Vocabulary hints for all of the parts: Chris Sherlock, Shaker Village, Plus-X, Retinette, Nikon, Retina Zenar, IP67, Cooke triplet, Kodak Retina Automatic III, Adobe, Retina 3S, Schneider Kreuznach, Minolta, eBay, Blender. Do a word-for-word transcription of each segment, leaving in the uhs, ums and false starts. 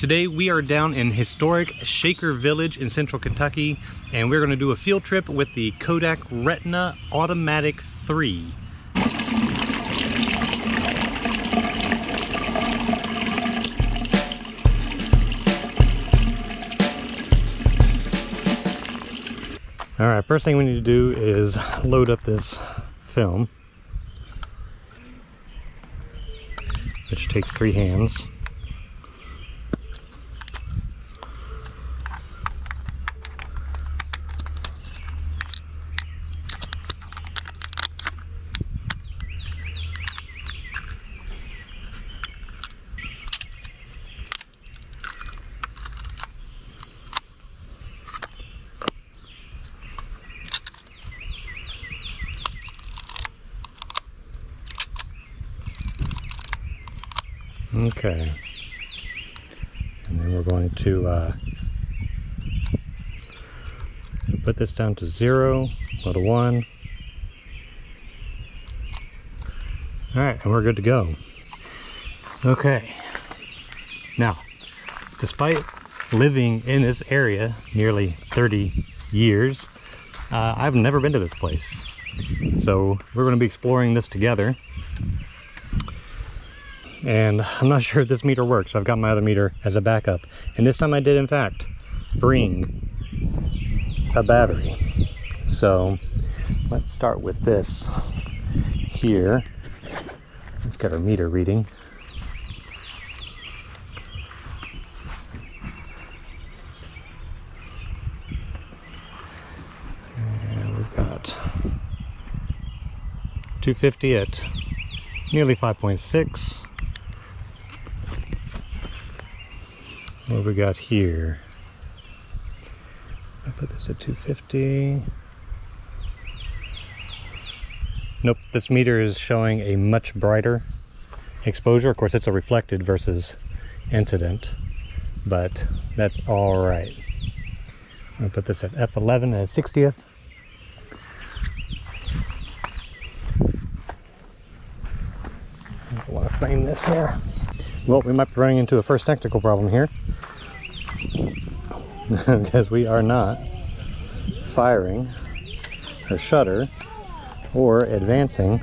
Today we are down in historic Shaker Village in central Kentucky, and we're going to do a field trip with the Kodak Retina Automatic three. All right, first thing we need to do is load up this film, which takes three hands. Okay, and then we're going to uh, put this down to zero, go to one. All right, and we're good to go. Okay, now, despite living in this area nearly thirty years, uh, I've never been to this place. So we're going to be exploring this together. And I'm not sure if this meter works, so I've got my other meter as a backup. And this time I did, in fact, bring a battery. So let's start with this here. Let's get our meter reading. And we've got two fifty at nearly five point six. What have we got here? I put this at two fifty. Nope, this meter is showing a much brighter exposure. Of course, it's a reflected versus incident, but that's all right. I'm gonna put this at F eleven at sixtieth. I want to frame this here. Well, we might be running into a first technical problem here because we are not firing our shutter or advancing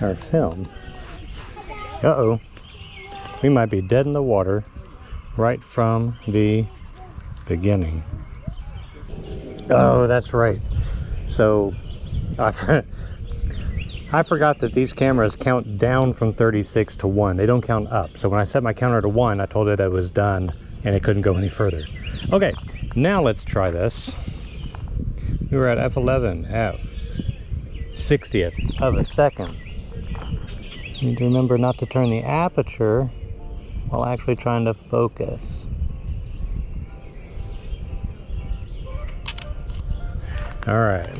our film. Uh-oh, we might be dead in the water right from the beginning. Oh, that's right. So I forgot. I forgot that these cameras count down from thirty-six to one. They don't count up. So when I set my counter to one, I told it that it was done and it couldn't go any further. Okay, now let's try this. We were at F eleven at sixtieth of a second. You need to remember not to turn the aperture while actually trying to focus. All right.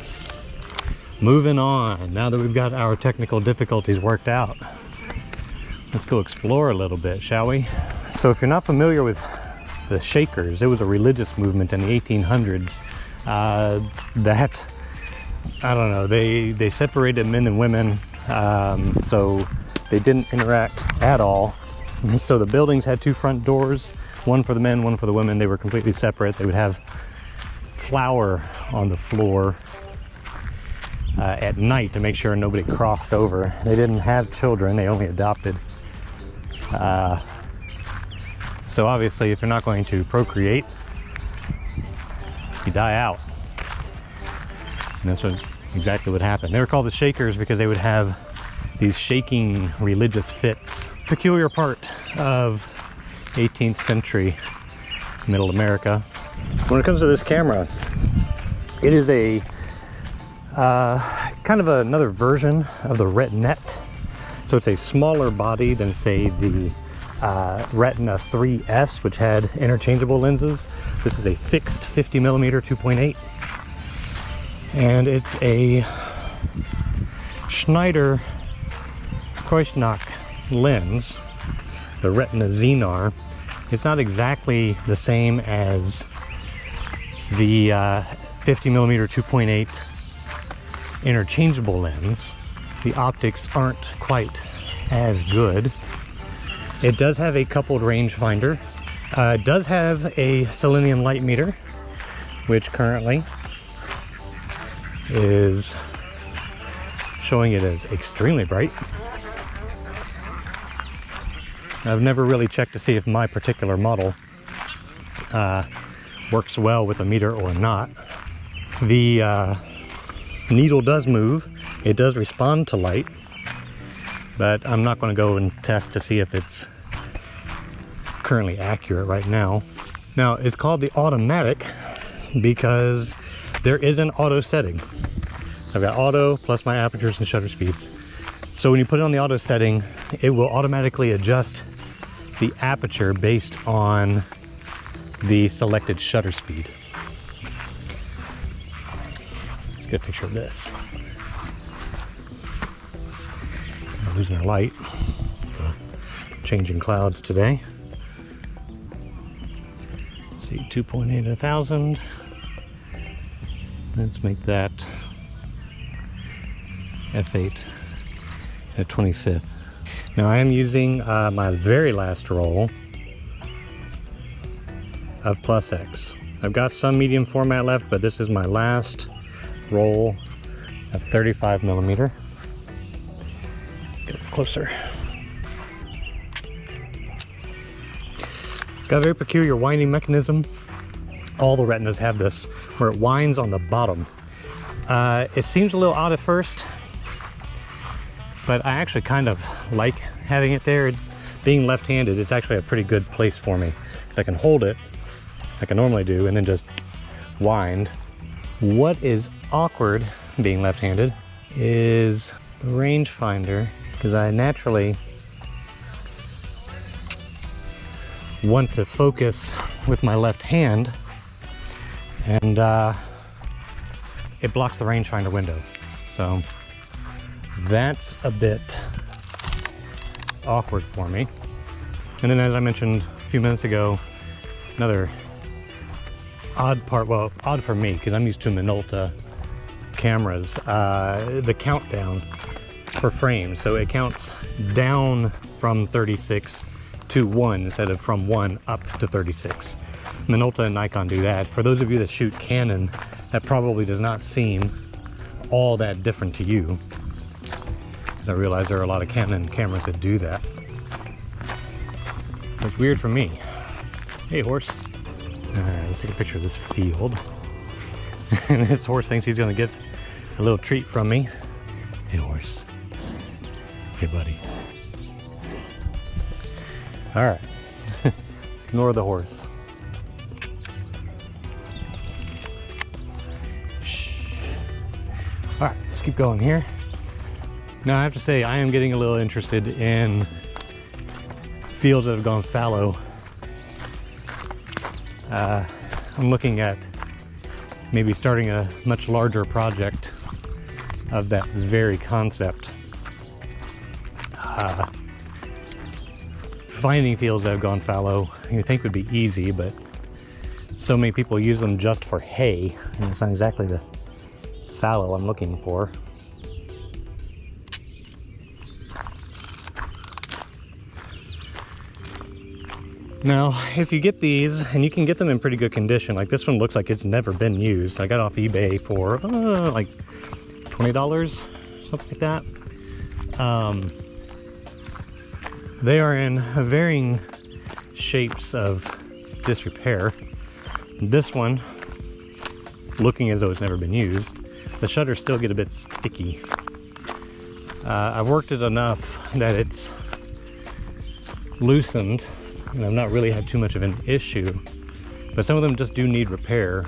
Moving on, now that we've got our technical difficulties worked out, let's go explore a little bit, shall we? So if you're not familiar with the Shakers, it was a religious movement in the eighteen hundreds uh, that, I don't know, they, they separated men and women, um, so they didn't interact at all. So the buildings had two front doors, one for the men, one for the women. They were completely separate. They would have flour on the floor Uh, at night to make sure nobody crossed over. They didn't have children, they only adopted. Uh, so obviously if you're not going to procreate, you die out. And that's what, exactly what happened. They were called the Shakers because they would have these shaking religious fits. Peculiar part of eighteenth century middle America. When it comes to this camera, it is a Uh, kind of another version of the Retinette. So it's a smaller body than, say, the uh, Retina three S, which had interchangeable lenses. This is a fixed fifty millimeter two point eight. And it's a Schneider Kreuznach lens, the Retina Zenar. It's not exactly the same as the uh, fifty millimeter two point eight interchangeable lens. The optics aren't quite as good, It does have a coupled rangefinder. Uh, it does have a selenium light meter, which currently is showing it as extremely bright. I've never really checked to see if my particular model uh, works well with a meter or not. The uh, needle does move. It does respond to light, but I'm not going to go and test to see if it's currently accurate right now. Now, it's called the automatic because there is an auto setting. I've got auto plus my apertures and shutter speeds. So when you put it on the auto setting, it will automatically adjust the aperture based on the selected shutter speed. Let's get a picture of this. We're losing our light. Changing clouds today. Let's see, two point eight at a thousand. Let's make that F eight at twenty-fifth. Now I am using uh, my very last roll of Plus-X. I've got some medium format left, but this is my last roll of thirty-five millimeter. Get closer. It's got a very peculiar winding mechanism. All the Retinas have this, where it winds on the bottom. Uh, it seems a little odd at first, but I actually kind of like having it there. Being left-handed, it's actually a pretty good place for me, because I can hold it like I normally do and then just wind. What is awkward being left-handed is the rangefinder, because I naturally want to focus with my left hand, and uh, it blocks the rangefinder window. So that's a bit awkward for me. And then, as I mentioned a few minutes ago, another odd part, well, odd for me, because I'm used to Minolta cameras, uh, the countdown for frames. So it counts down from thirty-six to one instead of from one up to thirty-six. Minolta and Nikon do that. For those of you that shoot Canon, that probably does not seem all that different to you. I realize there are a lot of Canon cameras that do that. It's weird for me. Hey, horse. All right, let's take a picture of this field. And this horse thinks he's gonna get a little treat from me. Hey, horse. Hey, buddy. All right, ignore the horse. Shh. All right, let's keep going here. Now I have to say, I am getting a little interested in fields that have gone fallow. Uh, I'm looking at maybe starting a much larger project of that very concept. Uh, finding fields that have gone fallow, you think would be easy, but so many people use them just for hay, and it's not exactly the fallow I'm looking for. Now, if you get these, and you can get them in pretty good condition, like this one looks like it's never been used. I got off eBay for uh, like twenty dollars, something like that. Um, they are in varying shapes of disrepair. This one, looking as though it's never been used, the shutters still get a bit sticky. Uh, I've worked it enough that it's loosened, and I've not really had too much of an issue, but some of them just do need repair.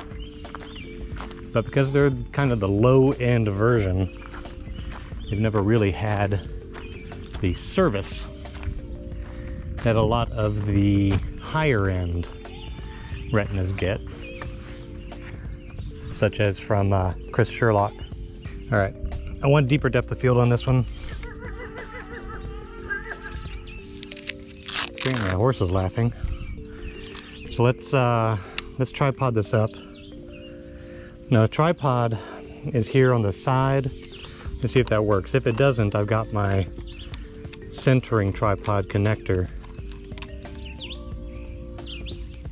But because they're kind of the low-end version, they've never really had the service that a lot of the higher-end Retinas get, such as from uh, Chris Sherlock. All right, I want deeper depth of field on this one. My horse is laughing. So let's uh, let's tripod this up. Now the tripod is here on the side. Let's see if that works. If it doesn't, I've got my centering tripod connector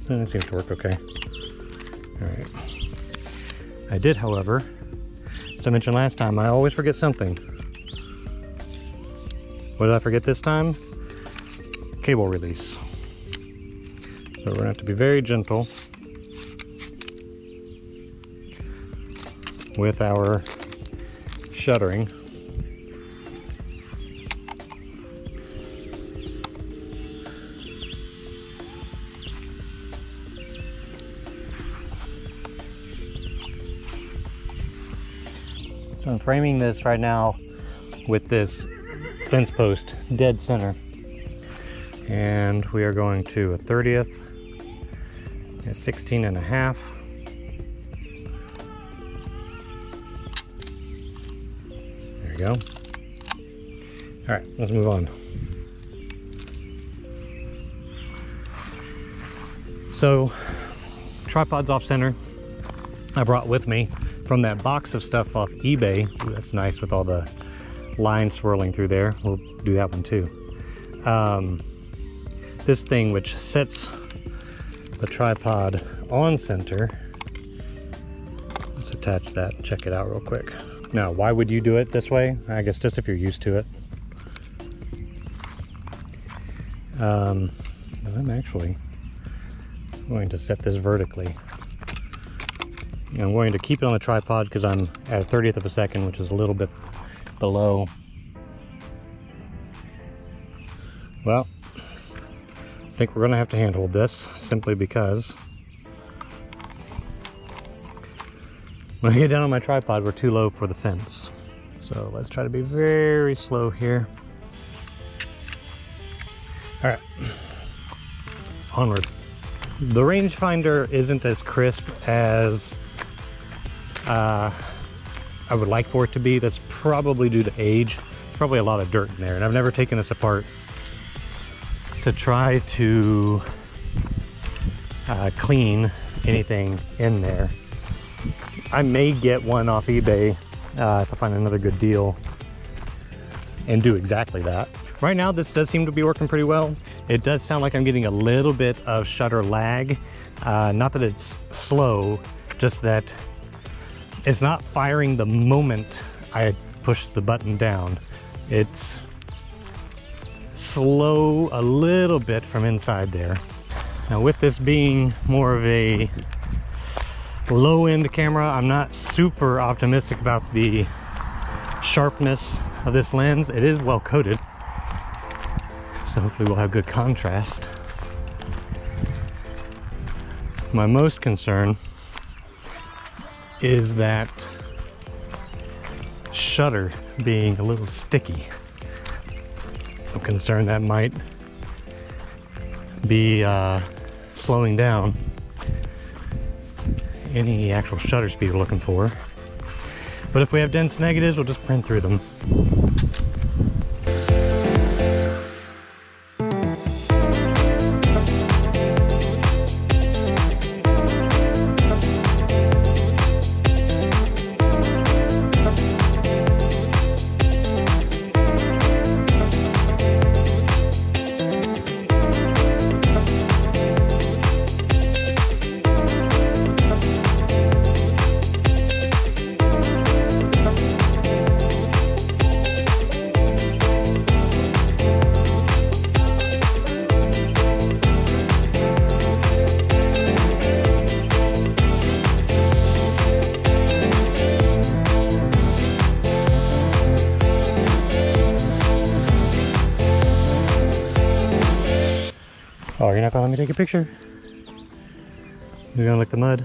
No, that seems to work okay. All right. I did, however, as I mentioned last time, I always forget something. What did I forget this time? Cable release. So we're gonna have to be very gentle with our shuttering. So I'm framing this right now with this fence post dead center, and we are going to a thirtieth at sixteen and a half. There you go. All right, let's move on. So tripod's off center. I brought with me from that box of stuff off eBay. Ooh, that's nice with all the line swirling through there. We'll do that one too. Um, this thing which sets the tripod on center. Let's attach that and check it out real quick. Now, why would you do it this way? I guess just if you're used to it. Um, I'm actually going to set this vertically. I'm going to keep it on the tripod because I'm at a thirtieth of a second, which is a little bit below. Well, I think we're gonna have to handhold this simply because when I get down on my tripod, we're too low for the fence. So let's try to be very slow here. All right, onward. The rangefinder isn't as crisp as uh, I would like for it to be. That's probably due to age. Probably a lot of dirt in there, and I've never taken this apart to try to uh, clean anything in there. I may get one off eBay uh, if I find another good deal and do exactly that. Right now, this does seem to be working pretty well. It does sound like I'm getting a little bit of shutter lag. Uh, not that it's slow, just that it's not firing the moment I push the button down. It's slow a little bit from inside there. Now, with this being more of a low-end camera, I'm not super optimistic about the sharpness of this lens. It is well coated, so hopefully we'll have good contrast. My most concern is that shutter being a little sticky. I'm concerned that might be uh, slowing down any actual shutter speed we're looking for. But if we have dense negatives, we'll just print through them. Oh, you're not gonna let me take a picture? You're gonna lick the mud?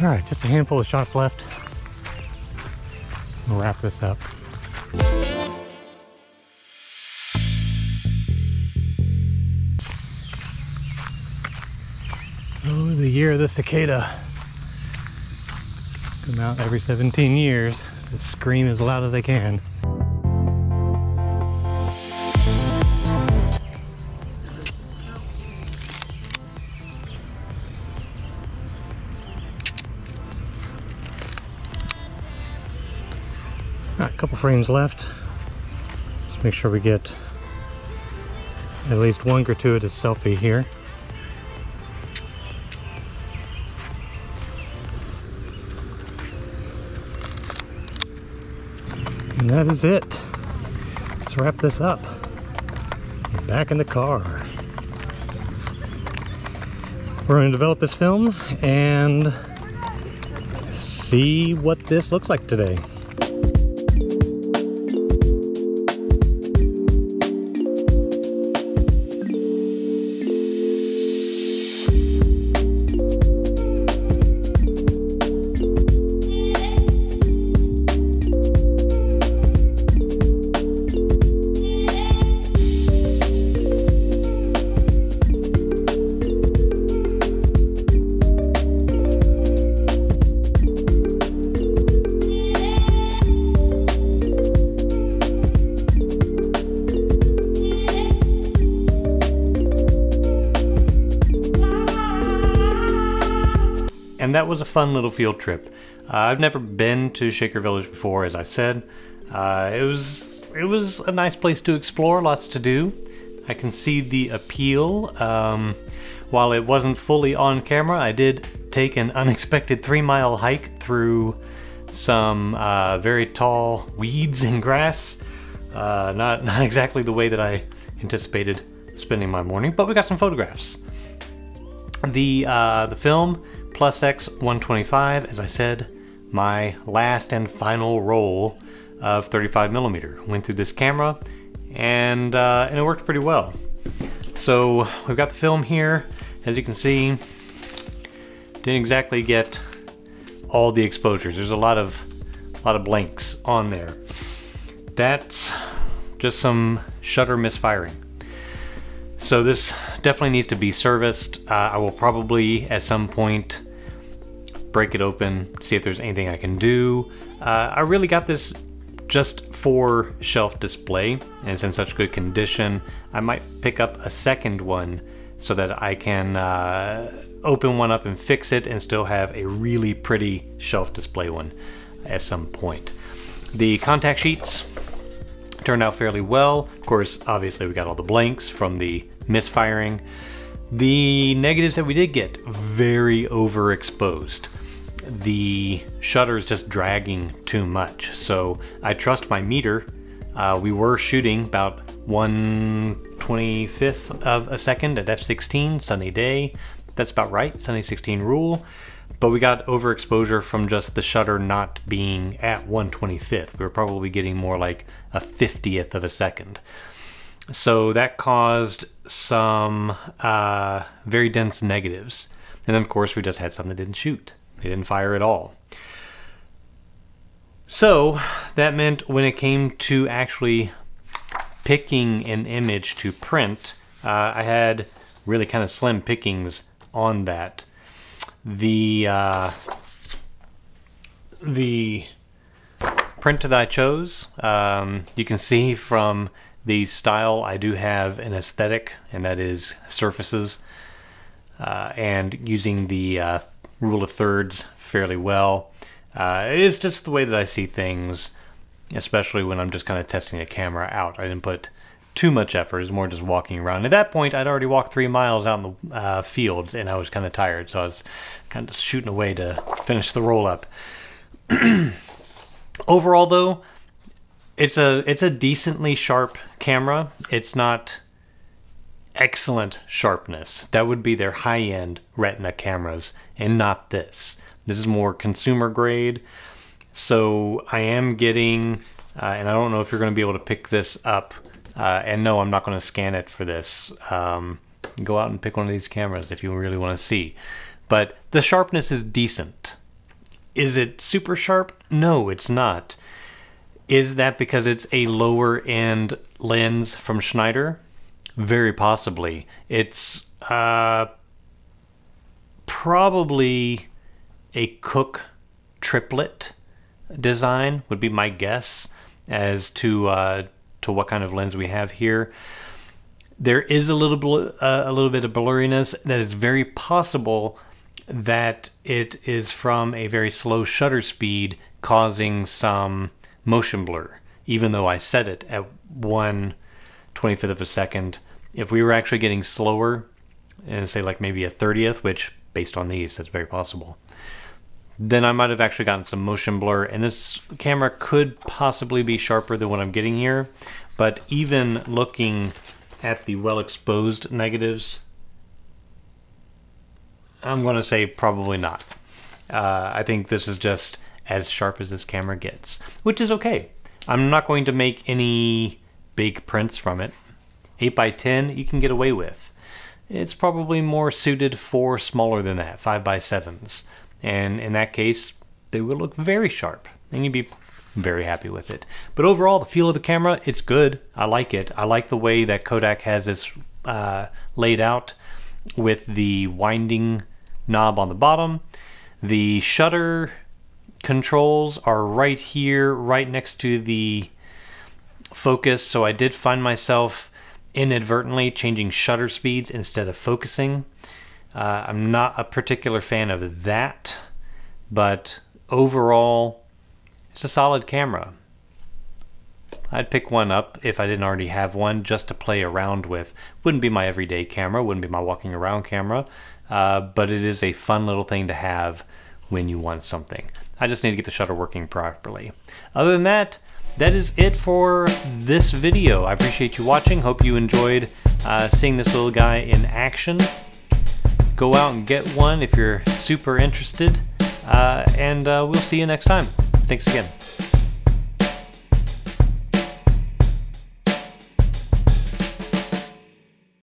All right, just a handful of shots left. We'll wrap this up. Oh, the year of the cicada. Come out every seventeen years. Just scream as loud as they can. Alright, a couple frames left. Just make sure we get at least one gratuitous selfie here. And that is it. Let's wrap this up. Back in the car. We're going to develop this film and see what this looks like today. And that was a fun little field trip. Uh, I've never been to Shaker Village before, as I said. Uh, it was it was a nice place to explore, lots to do. I can see the appeal. Um, while it wasn't fully on camera, I did take an unexpected three mile hike through some uh, very tall weeds and grass. Uh, not, not exactly the way that I anticipated spending my morning, but we got some photographs. The, uh, the film, Plus-X one twenty-five, as I said, my last and final roll of thirty-five millimeter. Went through this camera and, uh, and it worked pretty well. So we've got the film here. As you can see, didn't exactly get all the exposures. There's a lot of, a lot of blanks on there. That's just some shutter misfiring. So this definitely needs to be serviced. Uh, I will probably at some point break it open, see if there's anything I can do. Uh, I really got this just for shelf display, and it's in such good condition. I might pick up a second one so that I can uh, open one up and fix it and still have a really pretty shelf display one at some point. The contact sheets turned out fairly well. Of course, obviously we got all the blanks from the misfiring. The negatives that we did get, very overexposed. The shutter is just dragging too much. So I trust my meter. Uh, we were shooting about one twenty-fifth of a second at f sixteen, sunny day. That's about right, sunny sixteen rule. But we got overexposure from just the shutter not being at one twenty-fifth. We were probably getting more like a fiftieth of a second. So that caused some uh, very dense negatives. And then of course we just had some that didn't shoot. They didn't fire at all. So that meant when it came to actually picking an image to print, uh, I had really kind of slim pickings on that. The uh, the print that I chose, um, you can see from the style, I do have an aesthetic, and that is surfaces, uh, and using the uh, rule of thirds fairly well. Uh, it is just the way that I see things, especially when I'm just kind of testing a camera out. I didn't put too much effort, is more just walking around. At that point, I'd already walked three miles out in the uh, fields, and I was kind of tired, so I was kind of just shooting away to finish the roll up. Overall, though, it's a it's a decently sharp camera. It's not excellent sharpness. That would be their high-end Retina cameras, and not this. This is more consumer grade. So I am getting, uh, and I don't know if you're going to be able to pick this up. Uh, and no, I'm not going to scan it for this. Um, go out and pick one of these cameras if you really want to see. But the sharpness is decent. Is it super sharp? No, it's not. Is that because it's a lower end lens from Schneider? Very possibly. It's uh, probably a Cooke triplet design would be my guess as to uh, to what kind of lens we have here. There is a little uh, a little bit of blurriness that is very possible that it is from a very slow shutter speed causing some motion blur, even though I set it at one twenty-fifth of a second. If we were actually getting slower and say like maybe a thirtieth, which based on these, that's very possible, then I might have actually gotten some motion blur, and this camera could possibly be sharper than what I'm getting here. But even looking at the well-exposed negatives, I'm going to say probably not. Uh, I think this is just as sharp as this camera gets, which is okay. I'm not going to make any big prints from it. eight by ten you can get away with. It's probably more suited for smaller than that, five by sevens. And in that case, they would look very sharp and you'd be very happy with it. But overall, the feel of the camera, it's good. I like it. I like the way that Kodak has this uh, laid out with the winding knob on the bottom. The shutter controls are right here, right next to the focus. So I did find myself inadvertently changing shutter speeds instead of focusing. Uh, I'm not a particular fan of that, but overall, it's a solid camera. I'd pick one up if I didn't already have one just to play around with. Wouldn't be my everyday camera, wouldn't be my walking around camera, uh, but it is a fun little thing to have when you want something. I just need to get the shutter working properly. Other than that, that is it for this video. I appreciate you watching. Hope you enjoyed uh, seeing this little guy in action. Go out and get one if you're super interested, uh, and uh, we'll see you next time. Thanks again.